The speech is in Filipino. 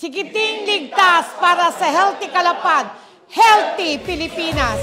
Chikiting Ligtas para sa Healthy Kalapad, Healthy Pilipinas.